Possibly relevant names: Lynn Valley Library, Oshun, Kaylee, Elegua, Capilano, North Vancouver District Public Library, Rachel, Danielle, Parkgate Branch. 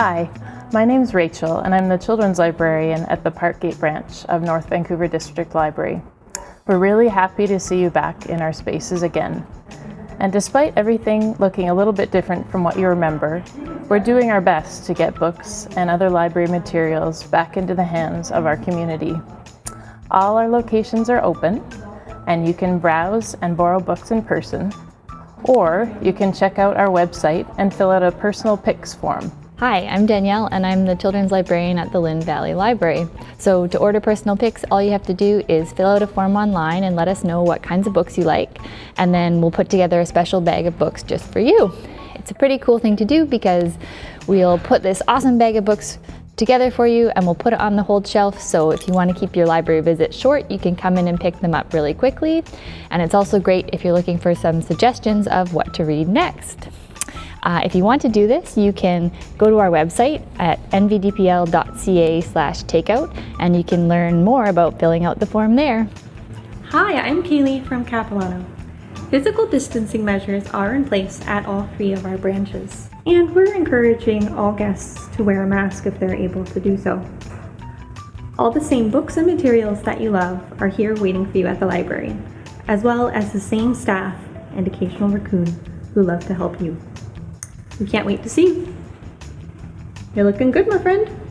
Hi, my name's Rachel and I'm the Children's Librarian at the Parkgate Branch of North Vancouver District Library. We're really happy to see you back in our spaces again. And despite everything looking a little bit different from what you remember, we're doing our best to get books and other library materials back into the hands of our community. All our locations are open, and you can browse and borrow books in person, or you can check out our website and fill out a personal picks form. Hi, I'm Danielle and I'm the Children's Librarian at the Lynn Valley Library. So to order personal picks, all you have to do is fill out a form online and let us know what kinds of books you like, and then we'll put together a special bag of books just for you. It's a pretty cool thing to do because we'll put this awesome bag of books together for you and we'll put it on the hold shelf, so if you want to keep your library visit short, you can come in and pick them up really quickly. And it's also great if you're looking for some suggestions of what to read next. If you want to do this, you can go to our website at nvdpl.ca/takeout and you can learn more about filling out the form there. Hi, I'm Kaylee from Capilano. Physical distancing measures are in place at all three of our branches, and we're encouraging all guests to wear a mask if they're able to do so. All the same books and materials that you love are here waiting for you at the library, as well as the same staff and occasional raccoon who love to help you. We can't wait to see you. You're looking good, my friend.